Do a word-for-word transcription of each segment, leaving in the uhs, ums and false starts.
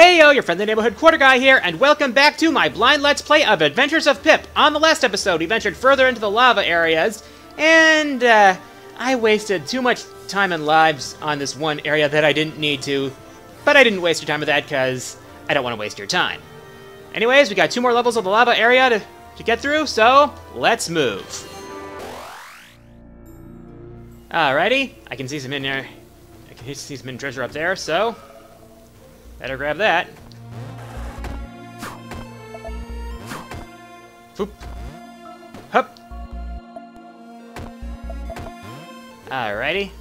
Heyo, your friendly neighborhood Quarter Guy here, and welcome back to my blind Let's Play of Adventures of Pip. On the last episode, we ventured further into the lava areas, and uh, I wasted too much time and lives on this one area that I didn't need to, but I didn't waste your time with that because I don't want to waste your time. Anyways, we got two more levels of the lava area to, to get through, so let's move. Alrighty, I can see some in there. I can see some hidden treasure up there, so better grab that. Foop. Hup. Alrighty.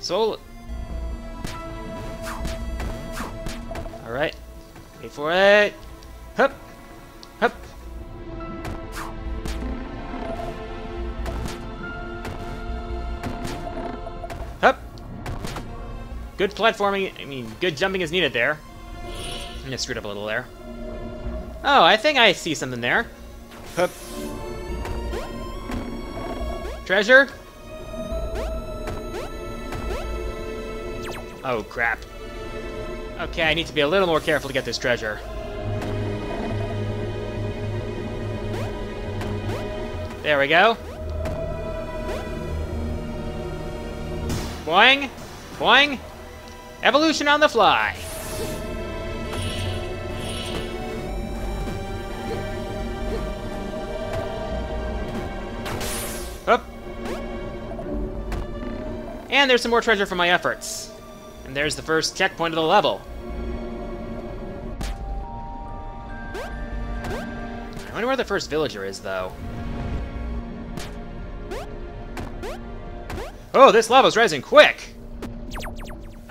So. Alright. Wait for it. Hup. Hup. Hup. Good platforming, I mean, good jumping is needed there. I just screwed up a little there. Oh, I think I see something there. Hup. Treasure? Oh, crap. Okay, I need to be a little more careful to get this treasure. There we go. Boing! Boing! Evolution on the fly! Up! And there's some more treasure for my efforts. And there's the first checkpoint of the level. I wonder where the first villager is, though. Oh, this lava's rising quick!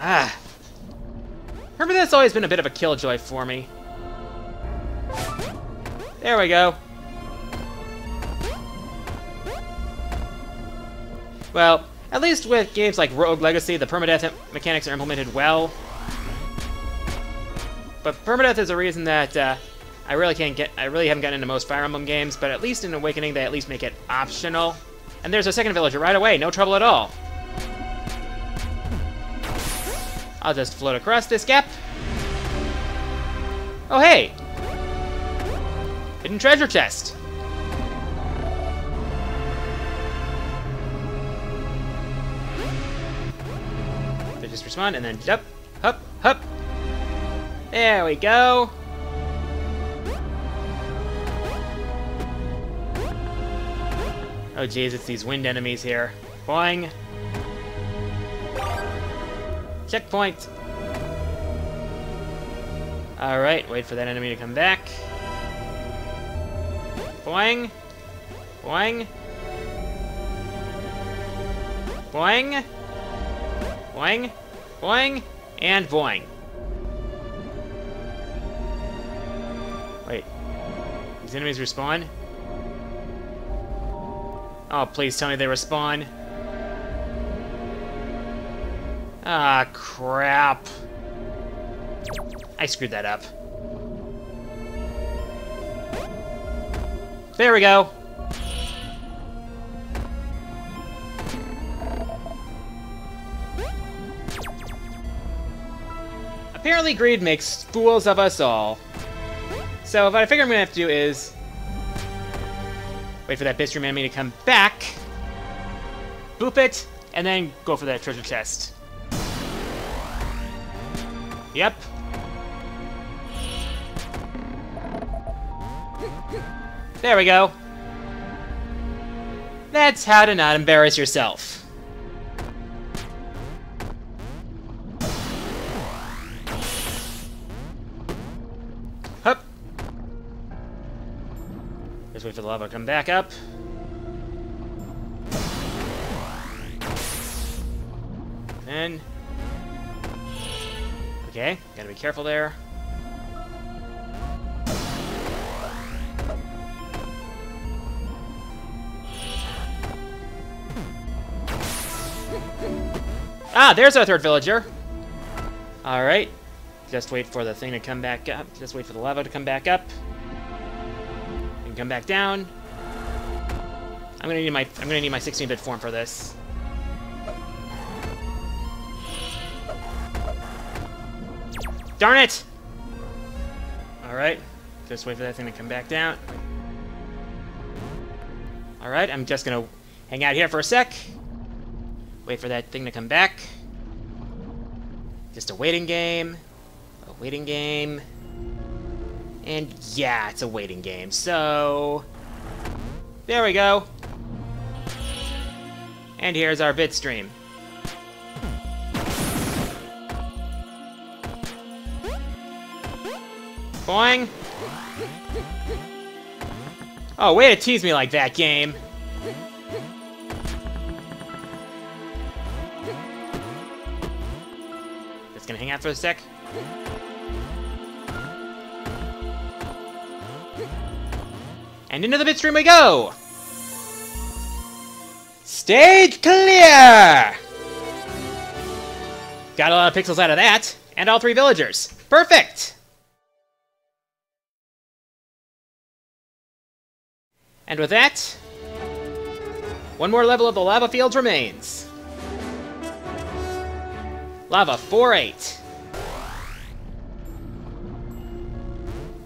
Ah. Remember, that's always been a bit of a killjoy for me. There we go. Well, at least with games like Rogue Legacy, the permadeath mechanics are implemented well. But permadeath is a reason that uh, I really can't get. I really haven't gotten into most Fire Emblem games, but at least in Awakening, they at least make it optional. And there's a second villager right away, no trouble at all. I'll just float across this gap. Oh, hey! Hidden treasure chest! They just respond, and then up, up, up. There we go. Oh, jeez, it's these wind enemies here. Boing! Checkpoint! Alright, wait for that enemy to come back. Boing! Boing! Boing! Boing! Boing! And boing! Wait. These enemies respawn? Oh, please tell me they respawn. Ah, crap. I screwed that up. There we go. Apparently greed makes fools of us all. So what I figure I'm gonna have to do is wait for that Bistro enemy to come back, boop it, and then go for that treasure chest. Yep. There we go. That's how to not embarrass yourself. Hup. Just wait for the lava to come back up. And okay, gotta be careful there. Ah, there's our third villager. All right, just wait for the thing to come back up. Just wait for the lava to come back up and come back down. I'm gonna need my I'm gonna need my sixteen bit form for this. Darn it! Alright. Just wait for that thing to come back down. Alright, I'm just gonna hang out here for a sec. Wait for that thing to come back. Just a waiting game. A waiting game. And yeah, it's a waiting game, so... there we go. And here's our vid stream. Boing! Oh, way to tease me like that, game! Just gonna hang out for a sec. And into the vid stream we go! Stage clear! Got a lot of pixels out of that, and all three villagers. Perfect! And with that, one more level of the lava fields remains. Lava four eight.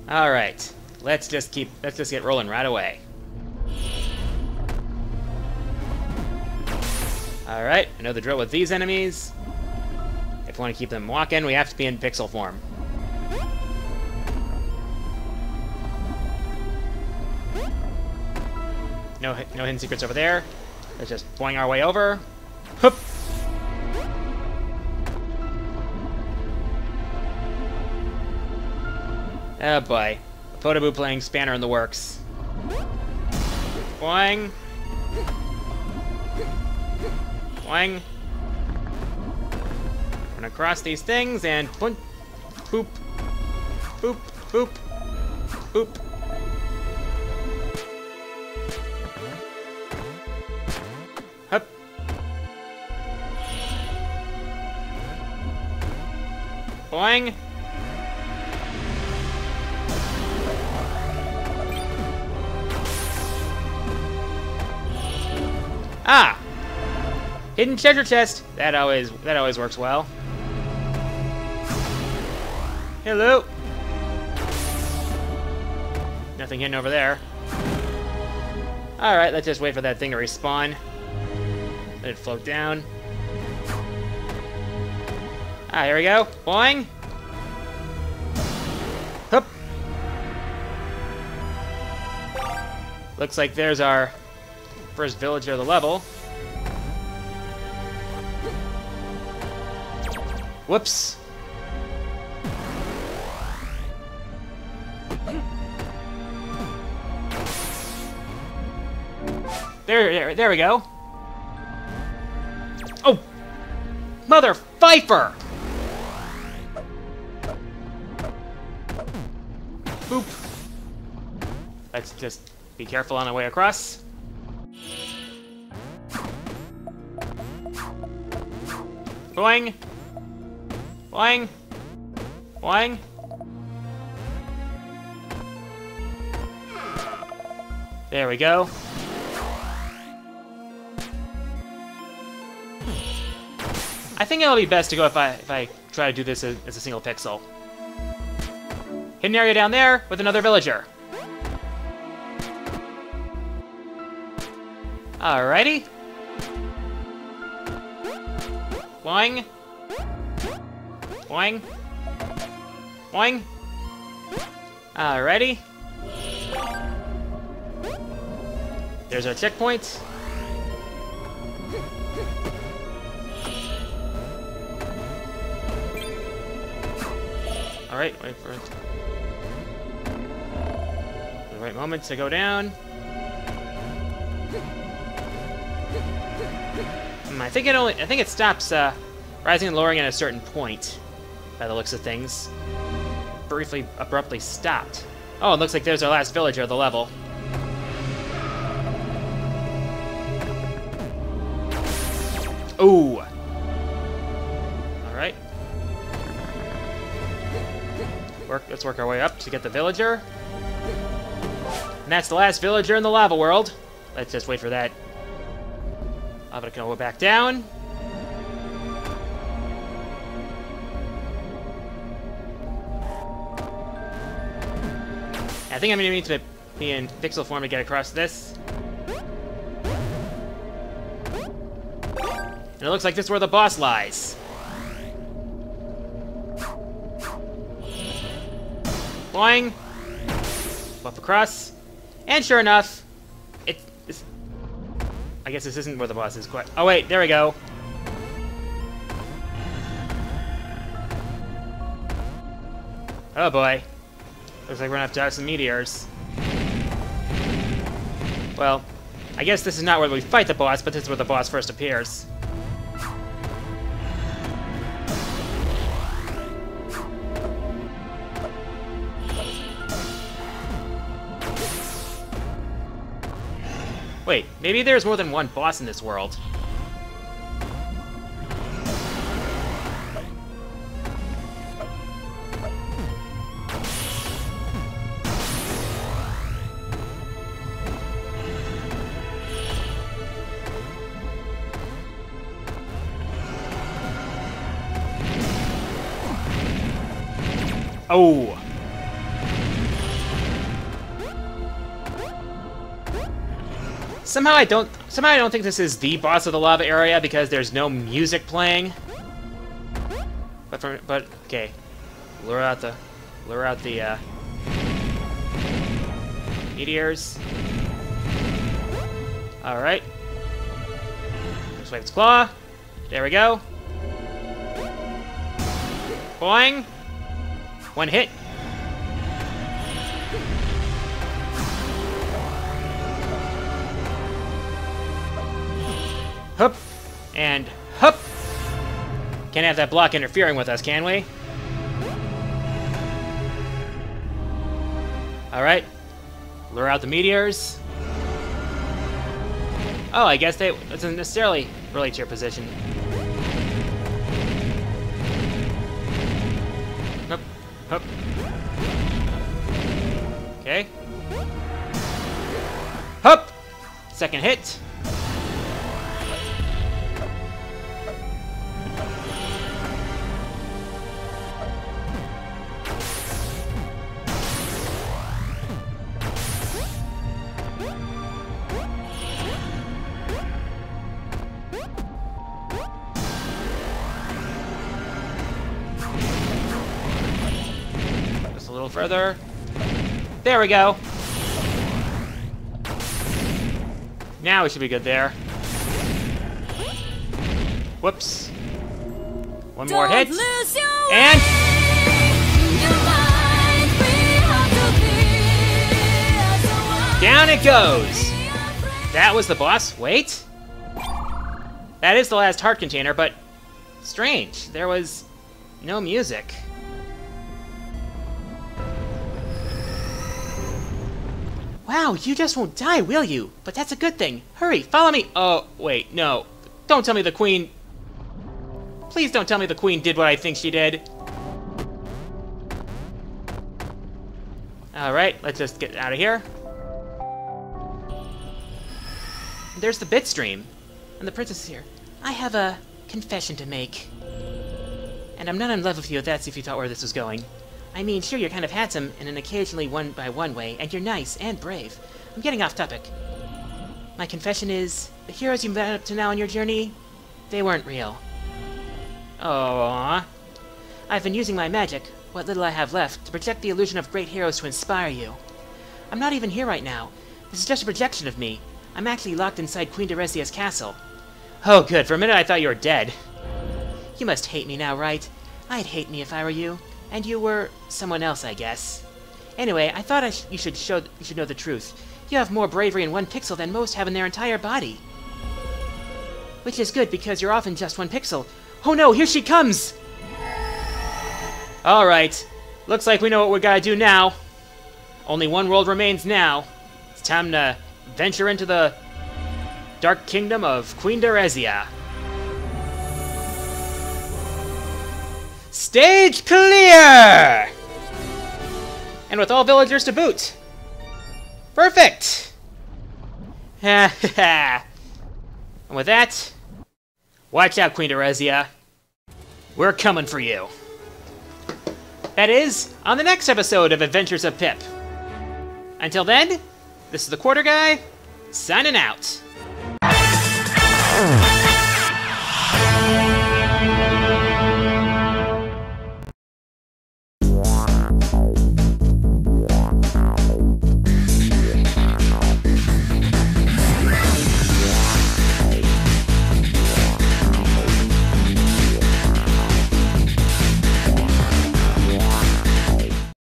All right, let's just keep. Let's just get rolling right away. All right, I know the drill with these enemies. If we want to keep them walking, we have to be in pixel form. No, no hidden secrets over there. Let's just boing our way over. Hup. Oh boy, a Podoboo playing spanner in the works. Boing. Boing. We're gonna cross these things and boop, boop, boop, boop, boop. Boing. Ah! Hidden treasure chest. That always that always works well. Hello. Nothing hidden over there. All right, let's just wait for that thing to respawn. Let it float down. Ah, here we go. Boing. Hup. Looks like there's our first villager of the level. Whoops. There, there, there we go. Oh, mother Pfeiffer! Boop. Let's just be careful on our way across. Boing. Boing. Boing. There we go. I think it'll be best to go if I if I try to do this as, as a single pixel. Hidden area down there with another villager. Alrighty. Boing. Boing. Boing. Alrighty. There's our checkpoint. Alright, wait for it. The right moment to go down. Hmm, I think it only I think it stops uh, rising and lowering at a certain point, by the looks of things. Briefly abruptly stopped. Oh, it looks like there's our last villager of the level. Ooh. Alright. Work, let's work our way up to get the villager. And that's the last villager in the lava world. Let's just wait for that. Lava to go back down. I think I'm going to need to be in pixel form to get across this. And it looks like this is where the boss lies. Boing. Up across. And sure enough, it, it's... I guess this isn't where the boss is quite... Oh wait, there we go. Oh boy. Looks like we're gonna have to have some meteors. Well, I guess this is not where we fight the boss, but this is where the boss first appears. Wait, maybe there's more than one boss in this world. Oh! Somehow I don't somehow I don't think this is the boss of the lava area because there's no music playing. But for, but okay. Lure out the lure out the uh meteors. Alright. Just wave its claw. There we go. Boing! One hit. Hup. And hup. Can't have that block interfering with us, can we? Alright. Lure out the meteors. Oh, I guess they doesn't necessarily relate to your position. Hup. Okay. Hup! Second hit. Further. There we go. Now we should be good there. Whoops. One more hit. And down it goes. That was the boss. Wait. That is the last heart container, but strange. There was no music. Wow, you just won't die, will you? But that's a good thing. Hurry, follow me. Oh, wait, no. Don't tell me the queen... Please don't tell me the queen did what I think she did. Alright, let's just get out of here. There's the bit stream. And the princess is here. I have a confession to make. And I'm not in love with you if that's if you thought where this was going. I mean, sure, you're kind of handsome in an occasionally one-by-one way, and you're nice and brave. I'm getting off topic. My confession is, the heroes you met up to now on your journey, they weren't real. Aww. I've been using my magic, what little I have left, to project the illusion of great heroes to inspire you. I'm not even here right now. This is just a projection of me. I'm actually locked inside Queen Derezia's castle. Oh, good. For a minute I thought you were dead. You must hate me now, right? I'd hate me if I were you. And you were someone else, I guess. Anyway, I thought I sh you should show you should know the truth. You have more bravery in one pixel than most have in their entire body. Which is good, because you're often just one pixel. Oh no, here she comes! Alright, looks like we know what we gotta do now. Only one world remains now. It's time to venture into the dark kingdom of Queen Derezia. Stage clear! And with all villagers to boot. Perfect! Ha ha ha. And with that, watch out, Queen Derezia. We're coming for you. That is, on the next episode of Adventures of Pip. Until then, this is The Quarter Guy, signing out.